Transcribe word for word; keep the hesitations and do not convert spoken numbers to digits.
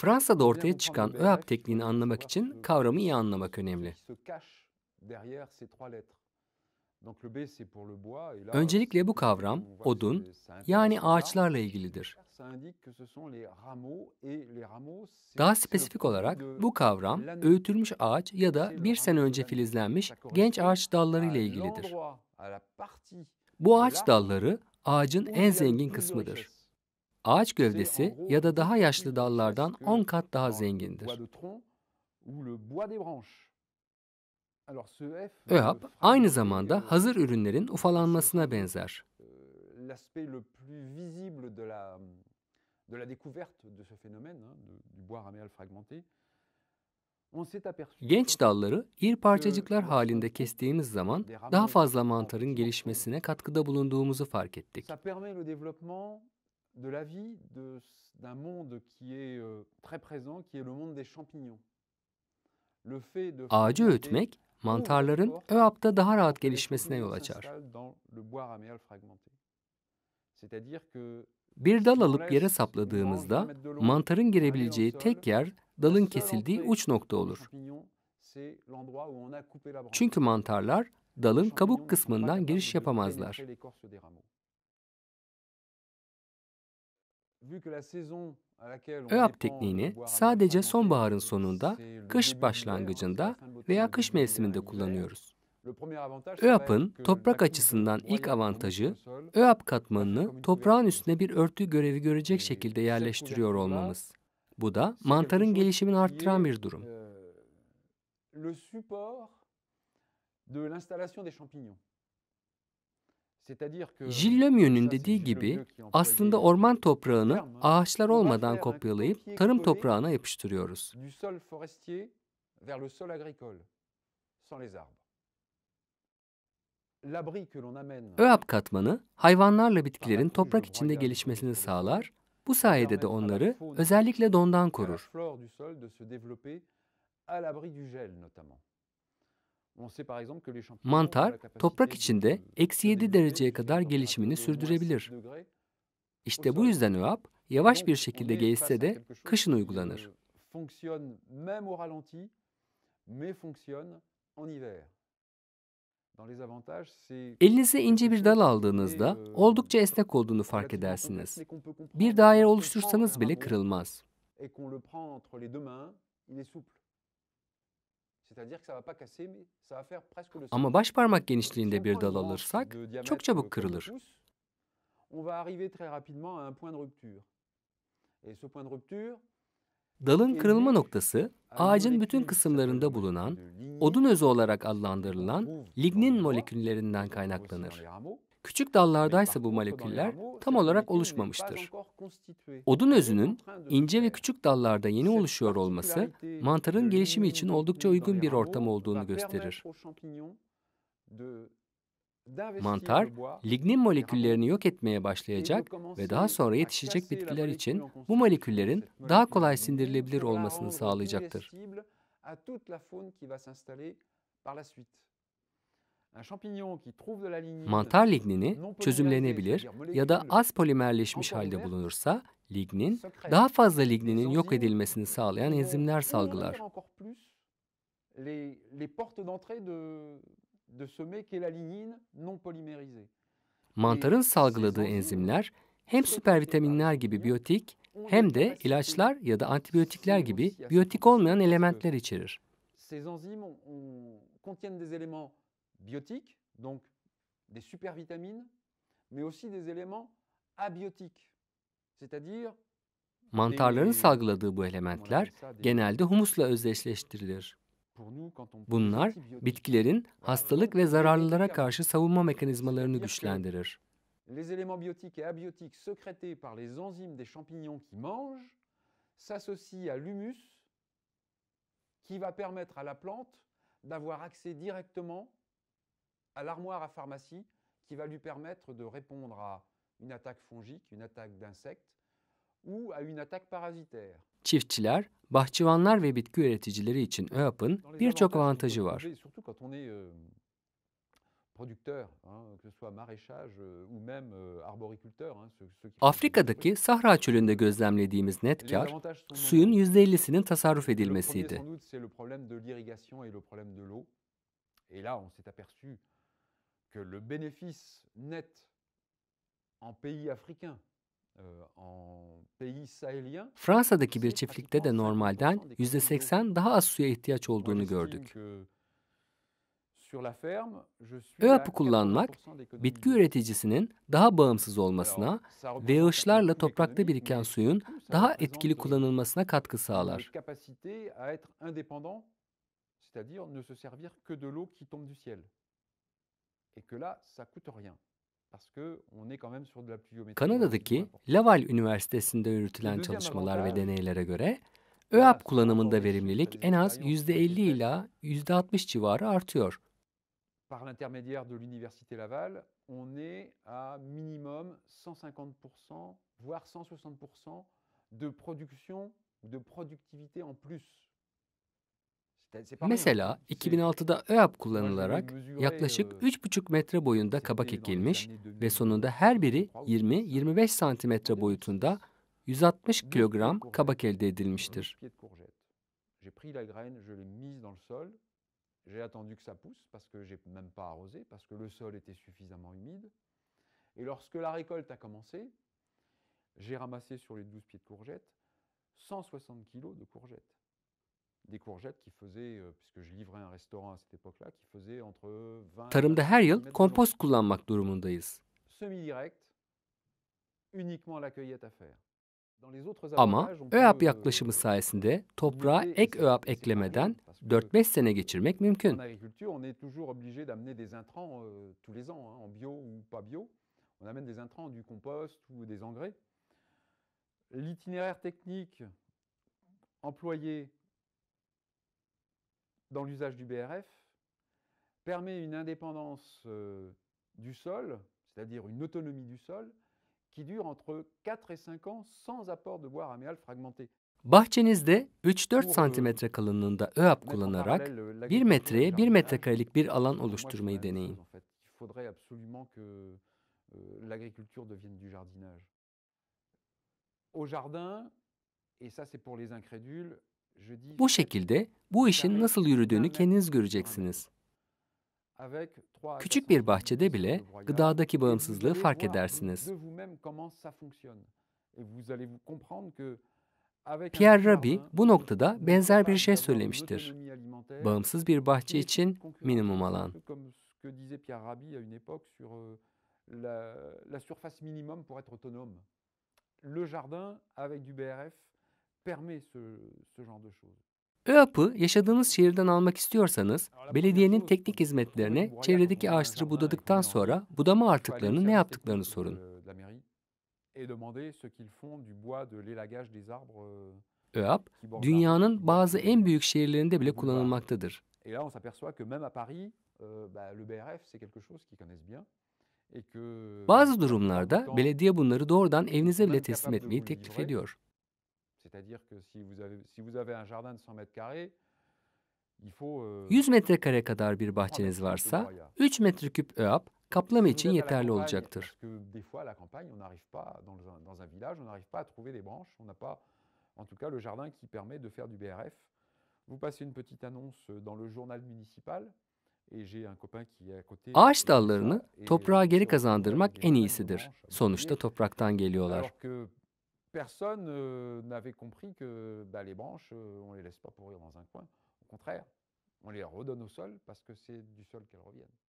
Fransa'da ortaya çıkan ÖAP tekniğini anlamak için kavramı iyi anlamak önemli. Öncelikle bu kavram odun, yani ağaçlarla ilgilidir. Daha spesifik olarak bu kavram öğütülmüş ağaç ya da bir sene önce filizlenmiş genç ağaç dalları ile ilgilidir. Bu ağaç dalları ağacın en zengin kısmıdır. Ağaç gövdesi ya da daha yaşlı dallardan on kat daha zengindir. ÖAP aynı zamanda hazır ürünlerin ufalanmasına benzer. Genç dalları iri parçacıklar halinde kestiğimiz zaman daha fazla mantarın gelişmesine katkıda bulunduğumuzu fark ettik. Ağacı öğütmek, mantarların ÖAP'ta daha rahat gelişmesine yol açar. Bir dal alıp yere sapladığımızda, mantarın girebileceği tek yer dalın kesildiği uç nokta olur. Çünkü mantarlar dalın kabuk kısmından giriş yapamazlar. ÖAP tekniğini sadece sonbaharın sonunda, kış başlangıcında veya kış mevsiminde kullanıyoruz. ÖAP'ın toprak açısından ilk avantajı, ÖAP katmanını toprağın üstüne bir örtü görevi görecek şekilde yerleştiriyor olmamız. Bu da mantarın gelişimini arttıran bir durum. Jilles Lemieux'un dediği gibi, aslında orman toprağını ağaçlar olmadan kopyalayıp tarım toprağına yapıştırıyoruz. ÖAP katmanı, hayvanlarla bitkilerin toprak içinde gelişmesini sağlar, bu sayede de onları özellikle dondan korur. Mantar, toprak içinde eksi yedi dereceye kadar gelişimini sürdürebilir. İşte bu yüzden ÖAP, yavaş bir şekilde gelişse de kışın uygulanır. Elinize ince bir dal aldığınızda oldukça esnek olduğunu fark edersiniz. Bir daire oluştursanız bile kırılmaz. Ama baş parmak genişliğinde bir dal alırsak çok çabuk kırılır. Dalın kırılma noktası, ağacın bütün kısımlarında bulunan, odun özü olarak adlandırılan lignin moleküllerinden kaynaklanır. Küçük dallardaysa bu moleküller tam olarak oluşmamıştır. Odun özünün ince ve küçük dallarda yeni oluşuyor olması, mantarın gelişimi için oldukça uygun bir ortam olduğunu gösterir. Mantar, lignin moleküllerini yok etmeye başlayacak ve daha sonra yetişecek bitkiler için bu moleküllerin daha kolay sindirilebilir olmasını sağlayacaktır. Mantar lignini çözümlenebilir ya da az polimerleşmiş halde bulunursa, lignin, daha fazla ligninin yok edilmesini sağlayan enzimler salgılar. Mantarın salgıladığı enzimler, hem süpervitaminler gibi biyotik, hem de ilaçlar ya da antibiyotikler gibi biyotik olmayan elementler içerir. Biotiques, donc des supervitamines, mais aussi des éléments abiotiques, c'est-à-dire mantarların salgıladığı bu elementler genelde humusla özdeşleştirilir. Bunlar bitkilerin hastalık ve zararlılara karşı savunma mekanizmalarını güçlendirir. Les éléments biotiques et abiotiques sécrétés par les enzymes des champignons qui mangent s'associent à l'humus qui va permettre à la plante d'avoir accès directement à l'armoire à pharmacie qui va lui permettre de répondre à une attaque fongique, une attaque d'insectes ou à une attaque parasitaire. Çiftçiler, bahçıvanlar ve bitki üreticileri için ÖAP'ın birçok avantajı var. Afrika'daki Sahra çölünde gözlemlediğimiz net kar, suyun yüzde ellisinin tasarruf edilmesiydi. Fransa'daki bir çiftlikte de normalden yüzde seksen daha az suya ihtiyaç olduğunu gördük. ÖAP'ı kullanmak, bitki üreticisinin daha bağımsız olmasına ve yağışlarla toprakta biriken suyun daha etkili kullanılmasına katkı sağlar. Kanada'daki Laval Üniversitesi'nde yürütülen çalışmalar ve deneylere göre, ÖAP kullanımında verimlilik en az yüzde elli ila yüzde altmış civarı artıyor. Par l'intermédiaire de l'université Laval, on est à minimum cent cinquante pour cent, voire cent soixante pour cent de production, de productivité en plus. Mesela iki bin altıda ÖAP kullanılarak yaklaşık üç buçuk metre boyunda kabak ekilmiş ve sonunda her biri yirmi yirmi beş santimetre boyutunda yüz altmış kilogram kabak elde edilmiştir. J'ai attendu que ça pousse parce que j'ai même pas arrosé parce que le sol était suffisamment humide. Et lorsque la récolte a commencé, j'ai ramassé sur les douze pieds de courgettes cent soixante kilos de courgettes. Des courgettes qui faisaient, puisque je livrais un restaurant à cette époque-là, qui faisaient entre vingt. Tarımda her yıl kompost kullanmak durumundayız. Semi-direct, uniquement la cueillette à faire. Ama ÖAP yaklaşımı sayesinde toprağa ek ÖAP eklemeden dört beş sene geçirmek mümkün. Bahçenizde üç dört santimetre kalınlığında ÖAP kullanarak bir metreye bir metrekarelik bir alan oluşturmayı deneyin. Bu şekilde bu işin nasıl yürüdüğünü kendiniz göreceksiniz. Küçük bir bahçede bile gıdadaki bağımsızlığı fark edersiniz. Pierre Rabbi bu noktada benzer bir şey söylemiştir. Bağımsız bir bahçe için minimum alan. ÖAP'ı yaşadığınız şehirden almak istiyorsanız, belediyenin teknik hizmetlerine çevredeki ağaçları budadıktan sonra budama artıklarını ne yaptıklarını sorun. ÖAP, dünyanın bazı en büyük şehirlerinde bile kullanılmaktadır. Bazı durumlarda belediye bunları doğrudan evinize bile teslim etmeyi teklif ediyor. yüz metrekare kadar bir bahçeniz varsa, üç metreküp ÖAP kaplama için yeterli olacaktır. Ağaç dallarını toprağa geri kazandırmak en iyisidir. Sonuçta topraktan geliyorlar. Personne euh, n'avait compris que bah, les branches, euh, on ne les laisse pas pourrir dans un coin. Au contraire, on les redonne au sol parce que c'est du sol qu'elles reviennent.